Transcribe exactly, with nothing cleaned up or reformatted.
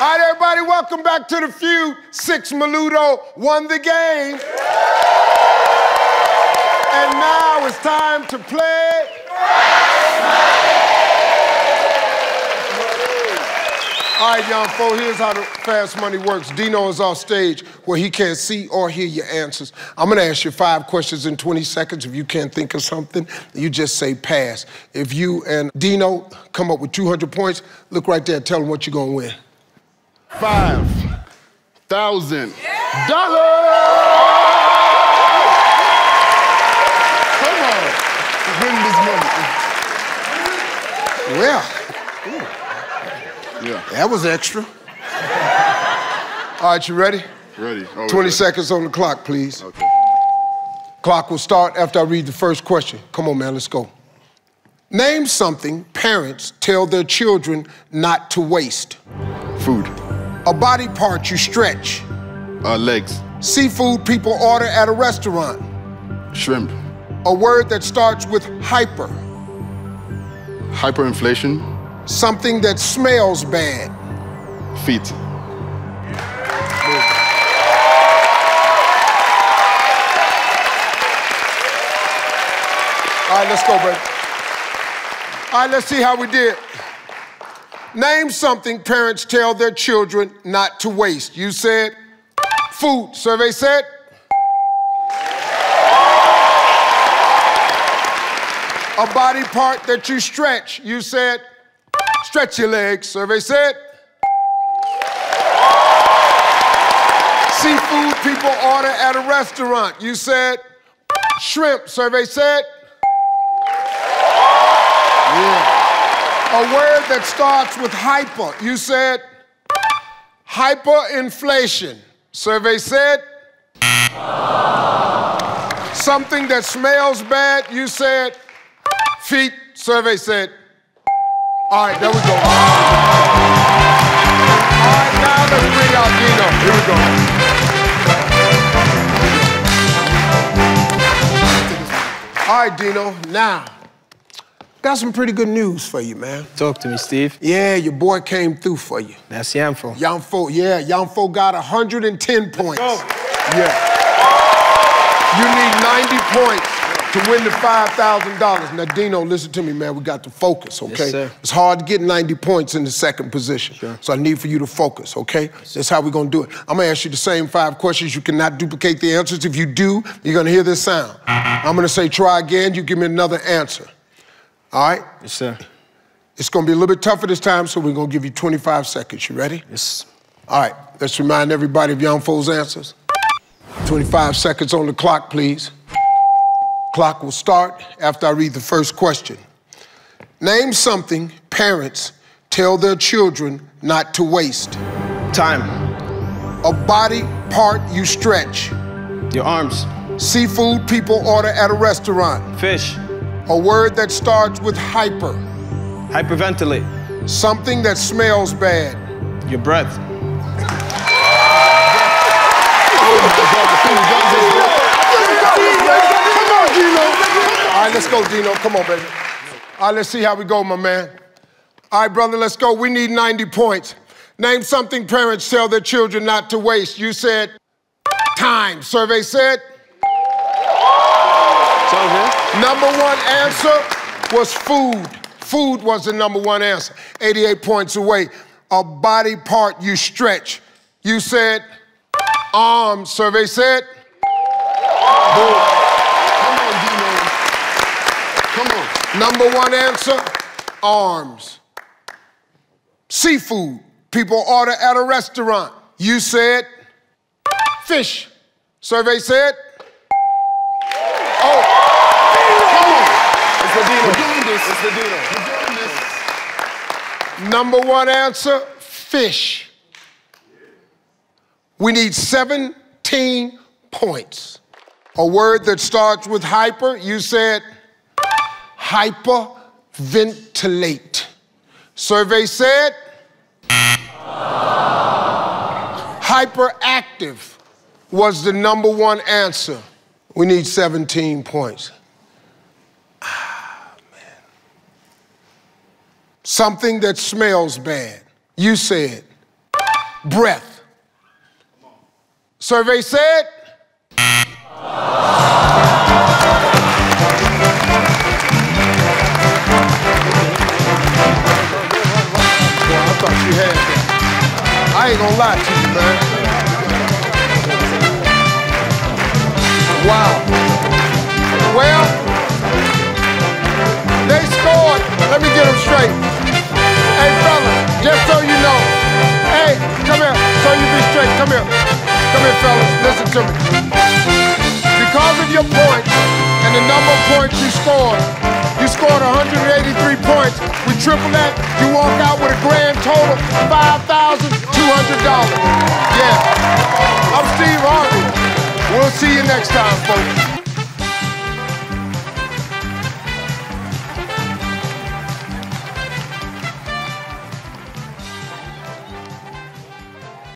All right, everybody, welcome back to the feud. Six Menudo won the game. Yeah. And now it's time to play Fast Money. All right, Yamfo, here's how the Fast Money works. Deano is off stage where he can't see or hear your answers. I'm gonna ask you five questions in twenty seconds. If you can't think of something, you just say pass. If you and Deano come up with two hundred points, look right there, tell them what you're gonna win. Five thousand yeah. dollars! Come on, win this money. Well, yeah. that was extra. All right, you ready? Ready. Always twenty ready. seconds on the clock, please. Okay. Clock will start after I read the first question. Come on, man, let's go. Name something parents tell their children not to waste. Food. A body part you stretch. Uh, legs. Seafood people order at a restaurant. Shrimp. A word that starts with hyper. Hyperinflation. Something that smells bad. Feet. All right, let's go, baby. All right, let's see how we did. Name something parents tell their children not to waste. You said food. Survey said. A body part that you stretch. You said stretch your legs. Survey said. Seafood people order at a restaurant. You said shrimp. Survey said. Yeah. A word that starts with hyper. You said hyperinflation. Survey said. Oh. Something that smells bad. You said feet. Survey said. All right, there we go. Oh. All right, now let's bring out Deano. Here we go. All right, Deano, now. Got some pretty good news for you, man. Talk to me, Steve. Yeah, your boy came through for you. That's Yamfo. Yamfo, yeah. Yamfo got one hundred ten points. Let's go. Yeah. You need ninety points to win the five thousand dollars. Now, Deano, listen to me, man. We got to focus, okay? Yes, sir. It's hard to get ninety points in the second position. Sure. So I need for you to focus, okay? Yes, that's how we're gonna do it. I'm gonna ask you the same five questions. You cannot duplicate the answers. If you do, you're gonna hear this sound. I'm gonna say try again. You give me another answer. All right? Yes, sir. It's gonna be a little bit tougher this time, so we're gonna give you twenty-five seconds. You ready? Yes. All right, let's remind everybody of Yamfo's answers. twenty-five seconds on the clock, please. Clock will start after I read the first question. Name something parents tell their children not to waste. Time. A body part you stretch. Your arms. Seafood people order at a restaurant. Fish. A word that starts with hyper. Hyperventilate. Something that smells bad. Your breath. All right, let's go, Deano. Come on, baby. All right, let's see how we go, my man. All right, brother, let's go. We need ninety points. Name something parents tell their children not to waste. You said time. Survey said. Number one answer was food. Food was the number one answer. eighty-eight points away. A body part you stretch. You said arm. Survey said. Boom. Come on, Deano. Come on. Number one answer, arms. Seafood. People order at a restaurant. You said fish. Survey said. Oh. We're doing this. We're doing this. Number one answer, fish. We need seventeen points. A word that starts with hyper, you said hyperventilate. Survey said hyperactive was the number one answer. We need seventeen points. Something that smells bad. You said breath. Survey said. I thought you had that. I ain't gonna lie to you, man. Wow. Well, they scored. Let me get them straight. Hey, fella, just so you know. Hey, come here. So you be straight. Come here. Come here, fellas. Listen to me. Because of your points and the number of points you scored, you scored one hundred eighty-three points. We triple that, you walk out with a grand total of five thousand two hundred dollars. Yeah. I'm Steve Harvey. We'll see you next time, folks.